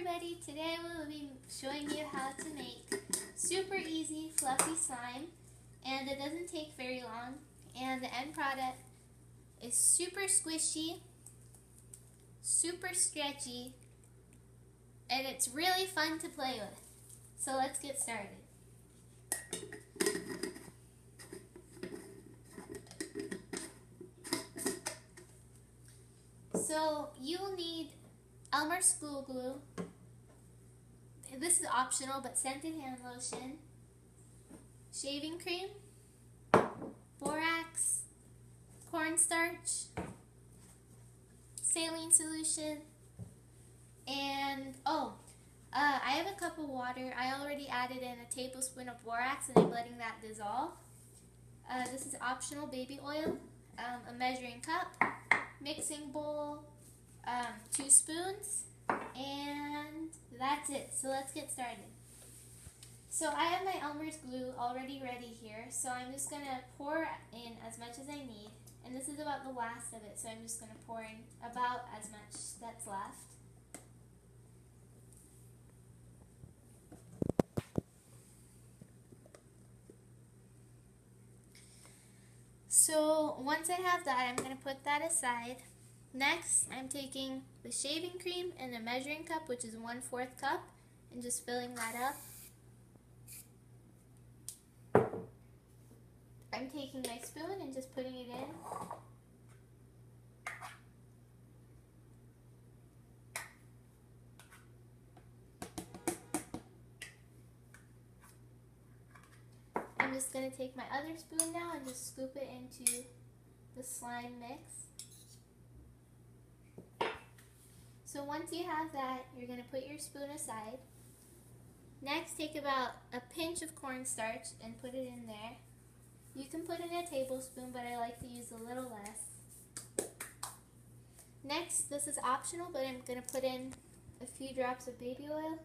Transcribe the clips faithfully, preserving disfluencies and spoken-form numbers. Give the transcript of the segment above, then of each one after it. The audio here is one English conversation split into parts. everybody! Today we will be showing you how to make super easy fluffy slime, and it doesn't take very long, and the end product is super squishy, super stretchy, and it's really fun to play with. So let's get started. So you'll need Elmer's glue glue. This is optional, but scented hand lotion, shaving cream, borax, cornstarch, saline solution, and oh, uh, I have a cup of water. I already added in a tablespoon of borax, and I'm letting that dissolve. Uh, this is optional baby oil, um, a measuring cup, mixing bowl, Um, two spoons, and that's it. So let's get started. So I have my Elmer's glue already ready here, so I'm just going to pour in as much as I need, and this is about the last of it, so I'm just going to pour in about as much that's left. So once I have that, I'm going to put that aside. Next, I'm taking the shaving cream and a measuring cup, which is one fourth cup, and just filling that up. I'm taking my spoon and just putting it in. I'm just going to take my other spoon now and just scoop it into the slime mix. So once you have that, you're going to put your spoon aside. Next, take about a pinch of cornstarch and put it in there. You can put in a tablespoon, but I like to use a little less. Next, this is optional, but I'm going to put in a few drops of baby oil.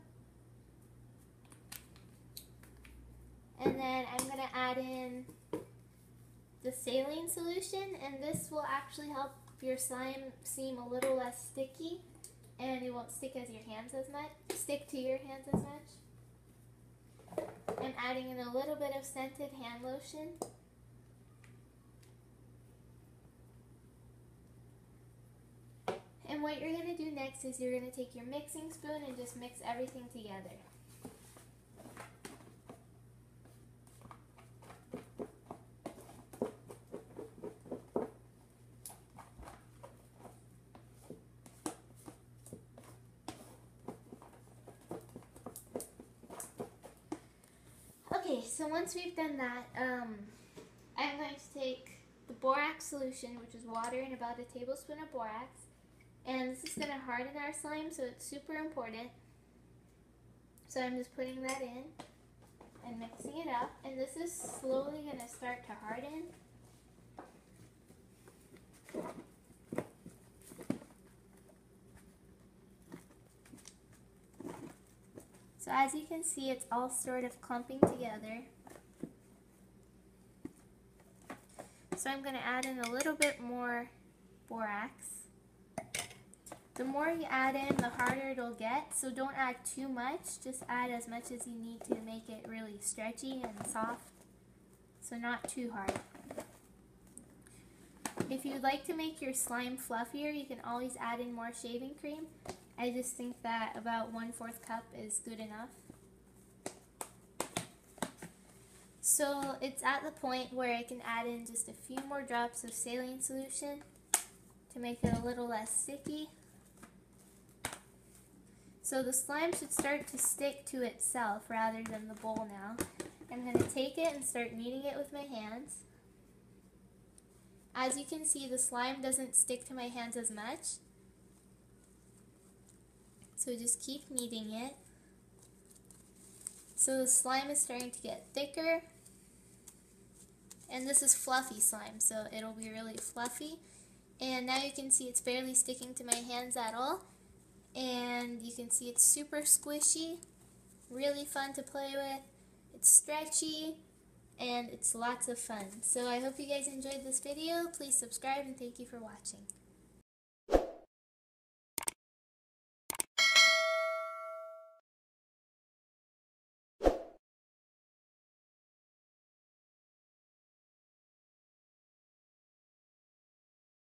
And then I'm going to add in the saline solution, and this will actually help your slime seem a little less sticky, and it won't stick as your hands as much, stick to your hands as much. I'm adding in a little bit of scented hand lotion. And what you're going to do next is you're going to take your mixing spoon and just mix everything together. Okay, so once we've done that, um, I'm going to take the borax solution, which is water and about a tablespoon of borax, and this is going to harden our slime, so it's super important. So I'm just putting that in and mixing it up, and this is slowly going to start to harden. So as you can see, it's all sort of clumping together. So I'm going to add in a little bit more borax. The more you add in, the harder it'll get, so don't add too much. Just add as much as you need to make it really stretchy and soft, so not too hard. If you'd like to make your slime fluffier, you can always add in more shaving cream. I just think that about one fourth cup is good enough. So it's at the point where I can add in just a few more drops of saline solution to make it a little less sticky. So the slime should start to stick to itself rather than the bowl now. I'm going to take it and start kneading it with my hands. As you can see, the slime doesn't stick to my hands as much. So just keep kneading it. So the slime is starting to get thicker. And this is fluffy slime, so it'll be really fluffy. And now you can see it's barely sticking to my hands at all. And you can see it's super squishy, really fun to play with. It's stretchy, and it's lots of fun. So I hope you guys enjoyed this video. Please subscribe, and thank you for watching.